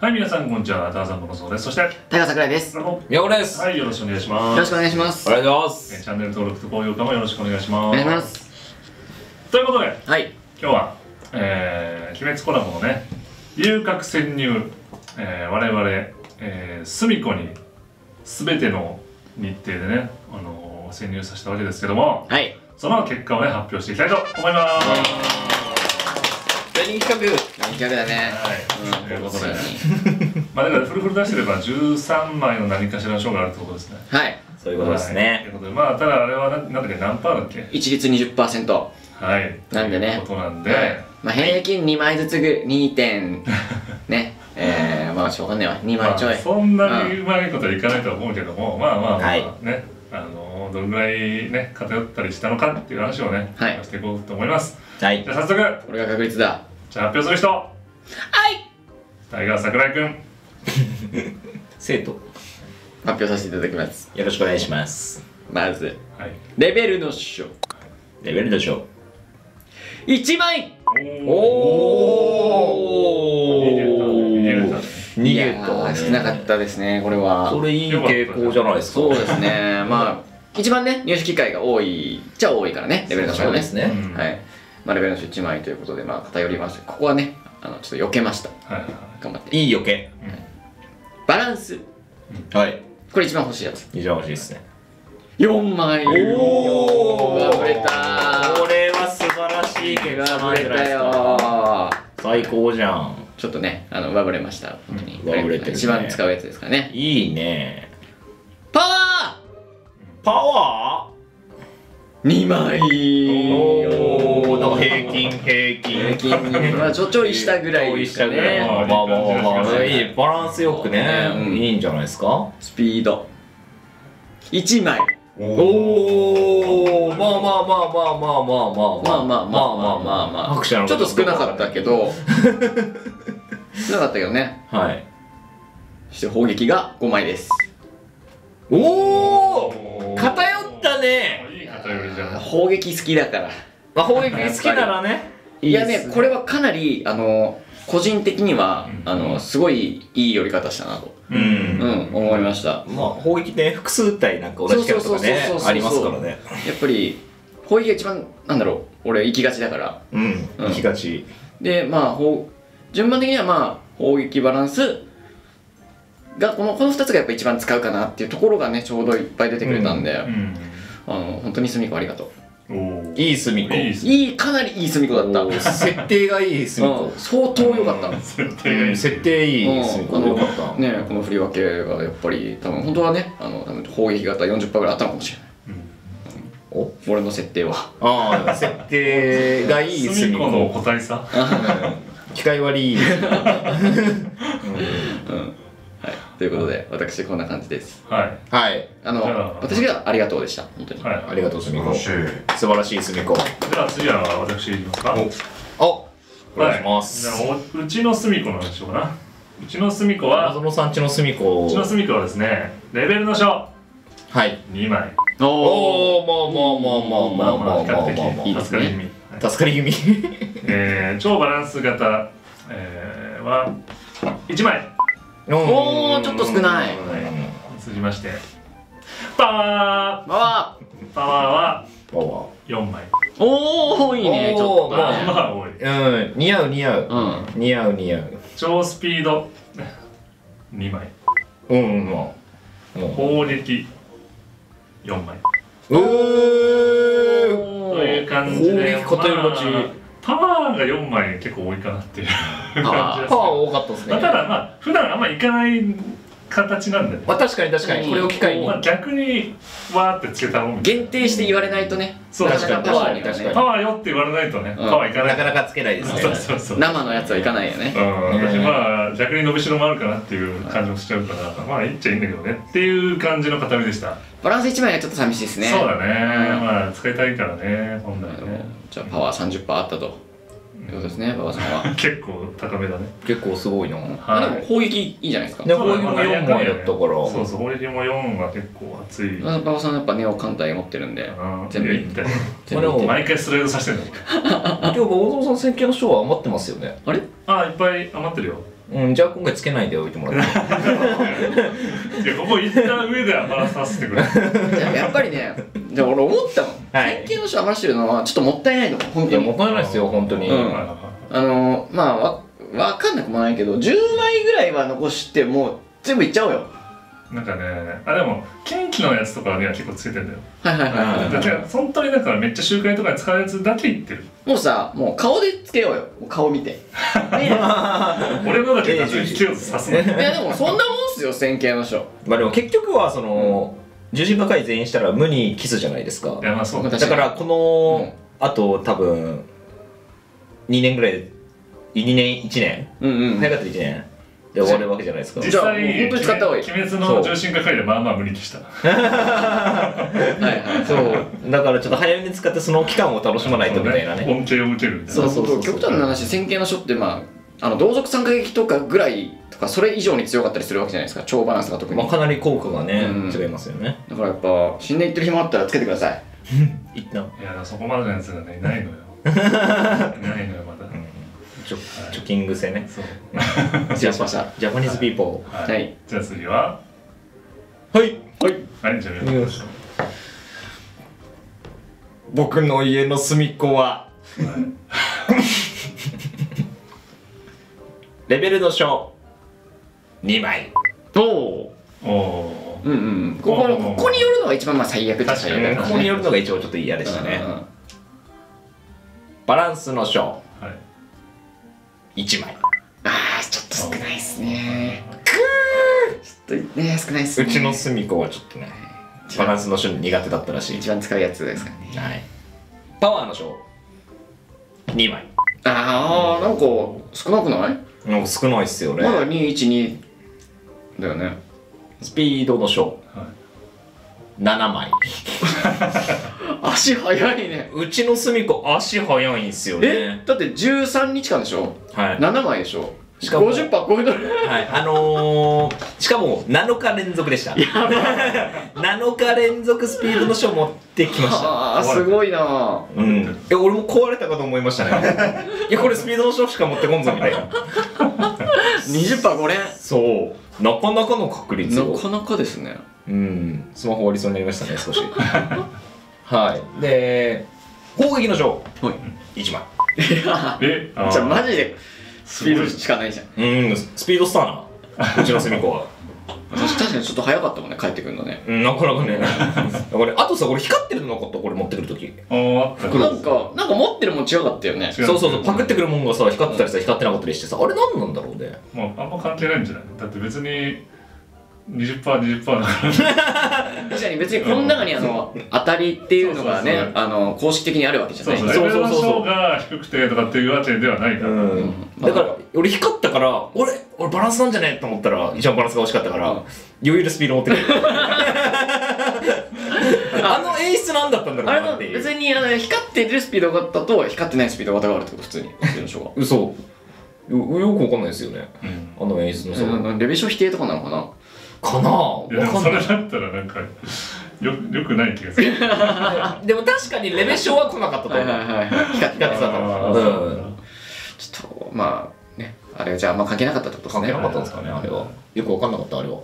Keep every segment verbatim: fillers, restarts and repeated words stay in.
はい、皆さんこんにちは。ターザンの松尾です。そしてタイガー櫻井です。宮本です。はい、よろしくお願いします。よろしくお願いします。お願いします。チャンネル登録と高評価もよろしくお願いします。お願いします。ということで、はい、今日は、えー、鬼滅コラボのね、遊郭潜入、えー、我々、えー、隅子にすべての日程でね、あのー、潜入させたわけですけども、はい、その結果をね発表していきたいと思います。人気企画、人気企画だね。はい、ということで、まあだからフルフル出してればじゅうさんまいの何かしらの賞があるってことですね。はい、そういうことですね。ということで、まあただあれはなんだっけ、何パーだっけ？一律 にじゅっパーセント。はい。なんでね。ことなんで、まあ平均にまいずつぐ にてん ね、えまあしょうがないわ、にまいちょい。そんなにうまいことはいかないと思うけども、まあまあね、あのどのぐらいね偏ったりしたのかっていう話をねしていこうと思います。はい。じゃあ早速。これが確率だ。じゃあ発表する人。はい。タイガー櫻井くん。生徒。発表させていただきます。よろしくお願いします。まず、はい、レベルの賞。レベルの賞。いちまい。おお。逃げた。少なかったですね。これは。それいい傾向じゃないですか。そうですね。まあ一番ね入手機会が多いじゃ多いからね。レベルの賞ね。ですね。はい。まあレベルのいちまいということで、まあ偏りました。ここはね、あのちょっと避けました。頑張って。いい避け。バランス。はい。これ一番欲しいやつ。一番欲しいですね。よんまい。おお。破れた。これは素晴らしい結果じゃないですか。最高じゃん。ちょっとね、あの破れました。本当に。破れて一番使うやつですからね。いいね。パワー。パワー。にまい。おお、平均平均平均、まあちょちょい下ぐらいですかね。まあまあまあいいバランスよくね、いいんじゃないですか。スピードいちまい。おお、まあまあまあまあまあまあまあまあまあまあまあまあ、ちょっと少なかったけど、少なかったけどね。はい。そして砲撃がごまいです。おお、偏ったね。砲撃好きだから。まあ砲撃好きならね。いやね、これはかなりあの個人的にはあのすごいいい寄り方したなと、うん思いました。まあ砲撃ね、複数体なんか同じキャラとかねありますからね。やっぱり砲撃が一番なんだろう、俺行きがちだから。うん行きがち。でまあ順番的にはまあ砲撃バランスがこのこのふたつがやっぱ一番使うかなっていうところがねちょうどいっぱい出てくれたんで。あの本当にすみこありがとう。いいすみこ、いいかなりいいすみこだった。設定がいいすみこ、相当良かった。設定いいすみこ良かったね。この振り分けがやっぱり多分本当はね、あの多分砲撃型 よんじゅっパーセント ぐらいあったのかもしれない。お俺の設定はああ設定がいいすみこの個体差、機械割り。ということで、私こんな感じです。はい。はい。あの、私がありがとうでした。本当に。はい、ありがとうすみこ。素晴らしいすみこ。では次は私いきますか。お、お願いします。じゃあうちのすみこの話をかな。うちのすみこは。謎のさんちのすみこ。うちのすみこはですね、レベルの賞。はい。二枚。おお、まあまあまあまあまあまあまあまあまあ。いいですね。助かり気味。ええ、超バランス型は一枚。おお、ちょっと少ない。続きましてパワーパワーパワーはよんまい。おお、多いね。ちょっとまあまあ多い。うん、似合う似合う似合う似合う。超スピードにまい。うんうん。砲撃よんまい。おお。という感じで砲撃固定持ち。パワーがよんまい結構多いかなっていう感じですね。パワー多かったですね。ただまあ普段あんまりいかない形なんでね。確かに確かに、これを機会に逆にわーってつけたもん限定して言われないとね。そう確かにパワーよって言われないとね、パワーいかない、なかなかつけないですね。生のやつはいかないよね。私まあ逆に伸びしろもあるかなっていう感じもしちゃうから、まあいっちゃいいんだけどねっていう感じの形でした。バランスいちまいはちょっと寂しいですね。そうだね、まあ使いたいからね本来ね。じゃあパワー さんじゅっパーセント あったということですね、馬場さんは。結構高めだね。結構すごいな。あ、でも砲撃いいじゃないですか。砲撃もよんまいやったから。そうそう、砲撃もよんは結構熱い。馬場さんやっぱネオ艦隊持ってるんで全部いって毎回スライドさせてるの。今日馬場さん、戦型の賞は余ってますよね。あれ、あ、いっぱい余ってるよ。うん、じゃあ今回つけないでおいてもらっていや、ここ行った上ではまだ刺してくれやっぱりね、でも俺思ったもん、はい、研究の人話してるのはちょっともったいないと思う。いや、もったいないですよ、本当に、うん、あの、まあわ、わかんなくもないけどじゅうまいぐらいは残して、もう全部いっちゃおうよ。なんかね、あ、でもケンキのやつとかには結構つけてんだよ。はいはいはい。だから本当にだからめっちゃ集会とかに使うやつだけ言ってる。もうさ、もう顔でつけようよ、顔見て俺のだけつけようとさすの。いやでもそんなもんすよ、線形の人。まあでも結局はその十字深い全員したら無にキスじゃないですか。いやまあそうだからこのあと多分にねんぐらい、にねんいちねん早かったらいちねんで終わるわけじゃないですか。実際、本当に使った方がいい。鬼滅の重心がかいでまあまあ無理でした。そう、だからちょっと早めに使ってその期間を楽しまないとみたいなね。恩恵を受けるみたいな。そうそうそう。極端な話、線形の書ってまああの同族三角撃とかぐらいとかそれ以上に強かったりするわけじゃないですか。超バランスが特に。まあかなり効果がね違いますよね。だからやっぱ死んでいってる暇あったらつけてください。いった。いやそこまでのやつがねないのよ。ないのよまだ。チョキング性ね。ジャパニーズピーポー。はい、じゃあ次ははいはい、じゃあよし。僕の家の隅っこはレベルの書にまい。おお、うんうん。ここによるのが一番まあ最悪でしたね。ここによるのが一応ちょっと嫌でしたね。バランスの書いちまい。あー、ちょっと少ないですね。ちょっとね、少ないですね。うちのすみこはちょっとね、バランスの書苦手だったらしい。一番使うやつですかね。はい。パワーの書にまい。あー、なんか少なくない？なんか少ないっすよね。まだに、いち、にだよね。スピードの書ななまい。足早いね。うちのすみこ足早いんすよね。え、だってじゅうさんにちかんでしょ。はい。ななまいでしょ。しかも ごじゅっパーセント 超えとる。はい。あのー、しかもなのかれんぞくでした。なのかれんぞくスピードの書持ってきました。ああ、すごいな。うん。え、俺も壊れたかと思いましたね。いや、これスピードの書しか持ってこんぞみたいな。にじゅっパーセントごれん。そう。なかなかの確率を。なかなかですね。うん。スマホ割りそうになりましたね、少し。はい。で、攻撃の書。はい。いちまい。え、じゃあマジでスピードしかないじゃん。うん、スピードスターな。うちのすみこは。確かにちょっと早かったもんね、帰ってくるのね。なかなかね。これあとさ、これ光ってるのなかった、これ持ってくるとき。ああ。なんかなんか持ってるもん違かったよね。そうそうそう。パクってくるもんがさ、光ってたりさ、光ってなかったりしてさ、あれなんなんだろうね。まああんま関係ないんじゃない。だって別に。にじゅっパーセント、にじゅっパーセント だから確かに別にこの中にあの当たりっていうのがね公式的にあるわけじゃない。そうそうそうそうが低くてとかっていうわけではないから。だから俺光ったから俺俺バランスなんじゃねえと思ったら一番バランスが欲しかったから余裕でスピード持ってくる。あの演出なんだったんだろうなっていう。別に光ってるスピード型と光ってないスピード型があるってこと。普通に嘘よくわかんないですよね、あの演出の。レベル否定とかなのかなかなぁ。それだったらなんかよよくない気がする。でも確かにレベショは来なかったと思う。光ってたから。ちょっとまあね、あれじゃあまあ関係なかったってことですね。関係なかったんですかね、あれは。よくわかんなかったあれは。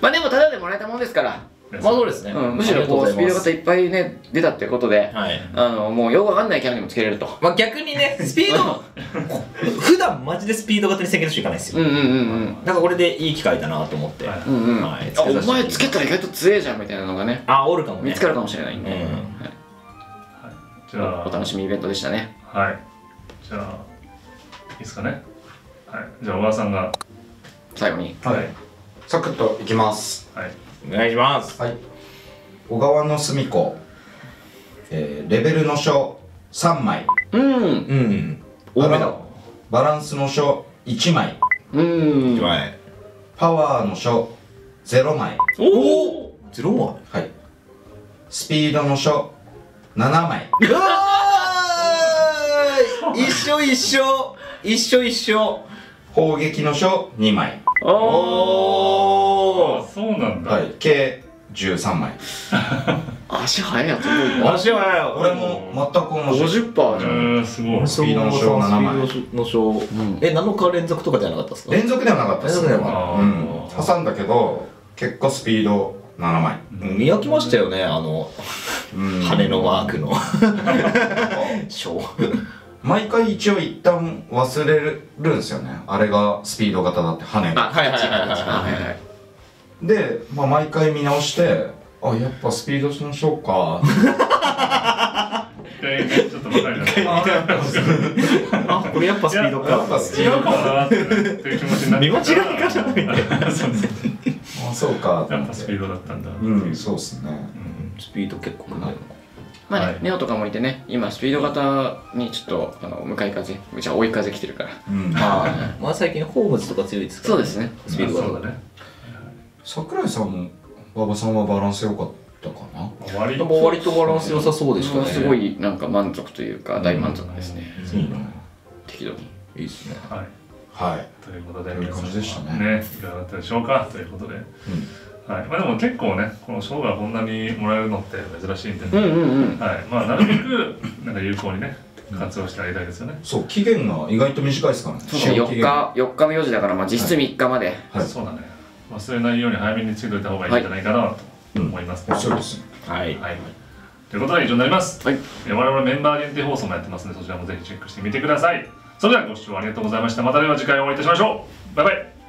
まあでもただでもらえたもんですから。まあそうですね。むしろこうスピード型いっぱいね出たってことで、あのもうよくわかんないキャラにもつけれると。まあ逆にねスピード普段マジでスピード型に線形の書いかないですよ。うんうんうん。だからこれでいい機会だなと思って。うんうん。あ、お前つけたら意外と強えじゃんみたいなのがね。あ、おるかもね。見つかるかもしれないんで。はい。じゃあお楽しみイベントでしたね。はい。じゃあいいですかね。はい。じゃあ小川さんが最後に。はい。サクッといきます。はい。お願いします。はい。小川のすみこ、えー、レベルの書さんまい。うんうん。多めだ。バランスの書いちまい。うん。いちまい。パワーの書ゼロまい。おお。ゼロまい。はい。スピードの書ななまい。うわーい。一緒一緒一緒一緒。砲撃の書にまい。おお。そうなんだ。はい、計じゅうさんまい。あ足速いやつ多いな。足速いよ。俺も全く同じ。ごじゅっパーセントじゃん。すごい。スピードの賞ななまい。え、なのか連続とかじゃなかったですか？連続ではなかったですね。挟んだけど、結果スピードななまい。見飽きましたよね、あの、羽のマークの賞。毎回一応一旦忘れるんですよね。あれがスピード型だって、羽が。はいはいはいはい。で、まあ、毎回見直して、あ、やっぱスピードしましょうか。一回ちょっと分かりました。あ、これやっぱスピードか。やっぱスピードか。見間違いかじゃないんだよ。あ、そうか。やっぱスピードだったんだ。うん、そうですね。スピード結構ない。まあ、ネオとかもいてね、今スピード型にちょっとあの向かい風、うちは追い風来てるから。ああ、まあ最近ホームズとか強いですから。そうですね。スピード型ね。桜井さんも馬場さんはバランス良かったかな。割と割とバランス良さそうでしたね。すごいなんか満足というか大満足ですね。適度にいいですね。はいはい。ということでいい感じでしたね。いかがだったでしょうかということで。はい。まあでも結構ね、この賞がこんなにもらえるのって珍しいんで。うんうんうん。はい。まあなるべくなんか有効にね。活用してあげたいですよね。そう、期限が意外と短いですからね。よっかよっかのよじだから、まあ実質みっかまで。はい。そうだね。忘れないように早めについておいた方がいいんじゃないかなと思いますね。そうですね。はい。ということは以上になります。はい。我々メンバー限定放送もやってますので、そちらもぜひチェックしてみてください。それではご視聴ありがとうございました。またでは次回お会いいたしましょう。バイバイ。